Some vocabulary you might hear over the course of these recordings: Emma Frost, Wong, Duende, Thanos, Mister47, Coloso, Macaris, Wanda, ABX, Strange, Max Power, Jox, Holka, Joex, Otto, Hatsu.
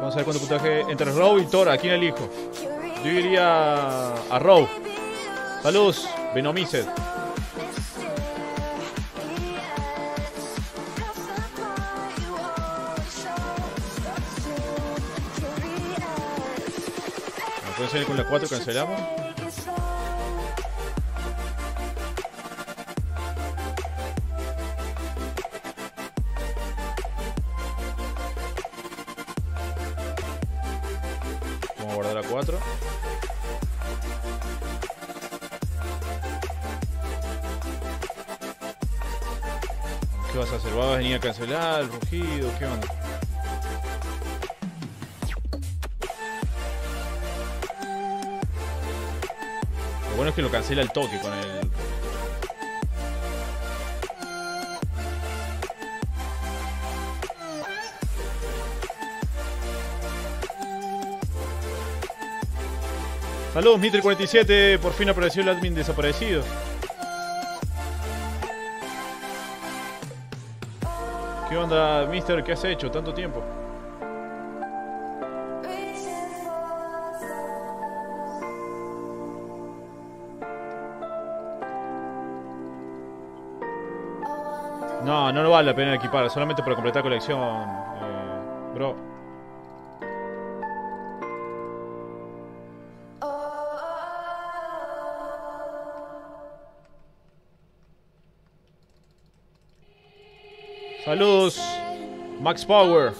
Vamos a ver cuánto puntaje entre Row y Tora. ¿Quién elijo? Yo iría a Row. Saludos, Venomized. Puede ser con la 4 cancelamos. Vamos a guardar la 4. ¿Qué vas a hacer? ¿Vas a venir a cancelar? ¿El rugido? ¿Qué onda? Bueno, es que lo cancela el toque con el... Saludos, Mister47. Por fin apareció el admin desaparecido. ¿Qué onda, Mister? ¿Qué has hecho? Tanto tiempo. No, no vale la pena equipar, solamente para completar colección, bro. Saludos, Max Power,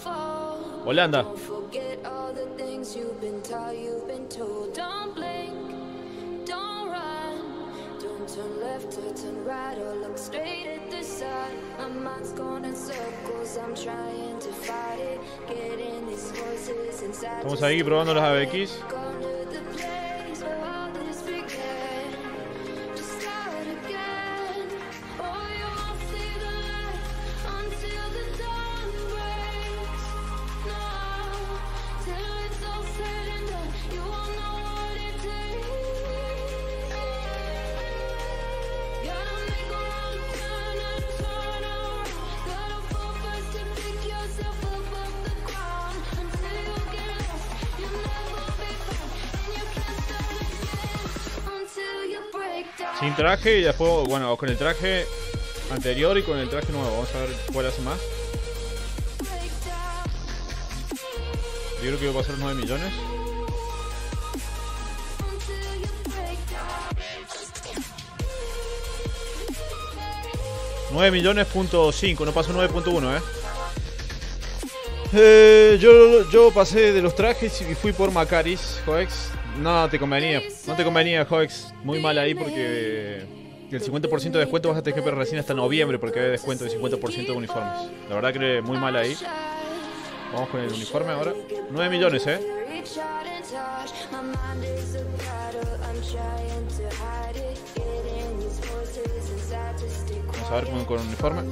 Holanda. Estamos ahí probando los ABX. Sin traje y después, bueno, con el traje anterior y con el traje nuevo. Vamos a ver cuál hace más. Yo creo que va a pasar 9 millones. $9.5 millones, no pasó 9.1, yo pasé de los trajes y fui por Macaris, Joex. No te convenía, Joex. Muy mal ahí porque el 50% de descuento vas a tener que esperar recién hasta noviembre porque hay descuento del 50% de uniformes. La verdad que muy mal ahí. Vamos con el uniforme ahora. 9 millones, Vamos a ver con el uniforme.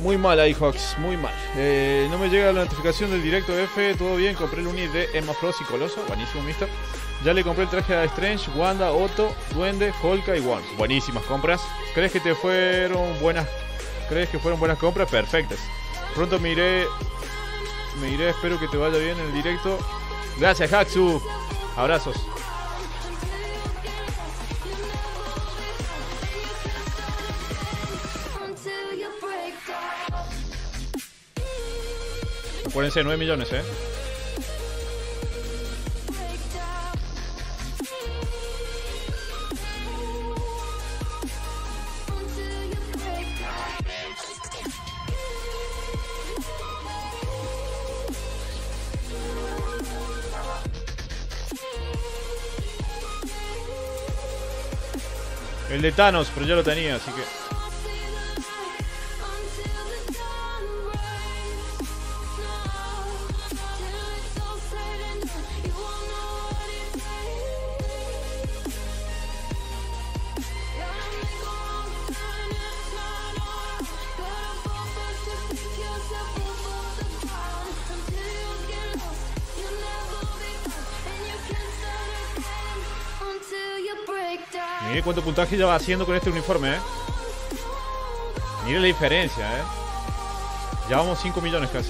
Muy mal ahí, Jox, muy mal. No me llega la notificación del directo F. Todo bien, compré el unit de Emma Frost y Coloso. Buenísimo, mister. Ya le compré el traje a Strange, Wanda, Otto, Duende, Holka y Wong. Buenísimas compras. ¿Crees que te fueron buenas? ¿Crees que fueron buenas compras? Perfectas. Pronto me iré. Espero que te vaya bien en el directo. Gracias, Hatsu. Abrazos. Acuérdense, 9 millones, El de Thanos, pero ya lo tenía, así que... Cuánto puntaje ya va haciendo con este uniforme, Mire la diferencia, Llevamos 5 millones casi.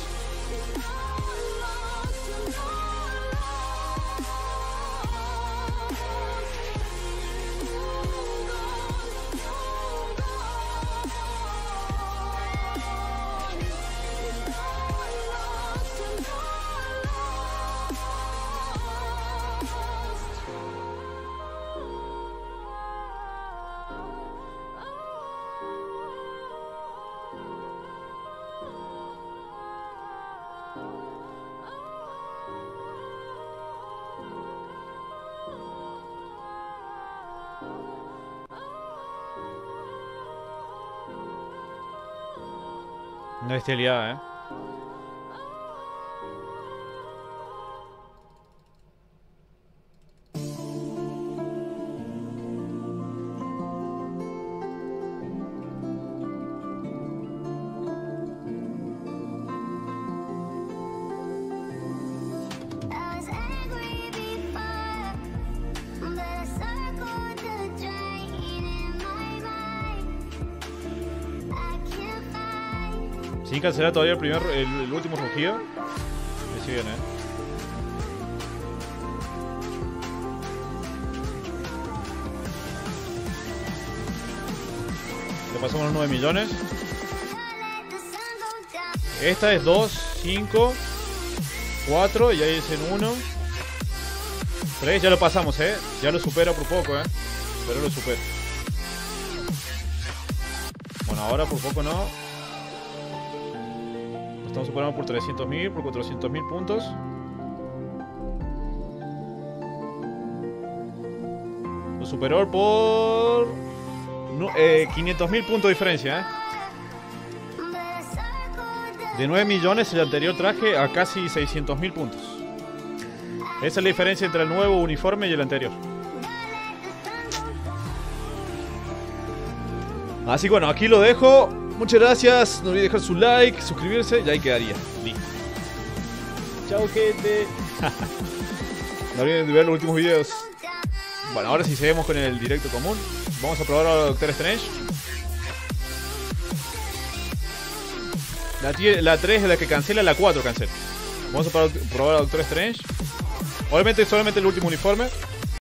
No estoy liada, Sin cancelar todavía el último rugido. Me sigue bien, Le pasamos los 9 millones. Esta es 2, 5, 4 y ahí es en 1. 3, ya lo pasamos, Ya lo supero por poco, Pero lo supero. Bueno, ahora por poco no. Estamos superando por 300.000, por 400.000 puntos. Lo superó por 500.000 puntos de diferencia, De 9 millones el anterior traje a casi 600.000 puntos. Esa es la diferencia entre el nuevo uniforme y el anterior. Así que bueno, aquí lo dejo. Muchas gracias, no olviden dejar su like, suscribirse y ahí quedaría. Listo. Chao, gente. No olviden de ver los últimos videos. Bueno, ahora sí seguimos con el directo común. Vamos a probar a Doctor Strange. La 3 es la que cancela, la 4 cancela. Vamos a probar a Doctor Strange. Obviamente solamente el último uniforme.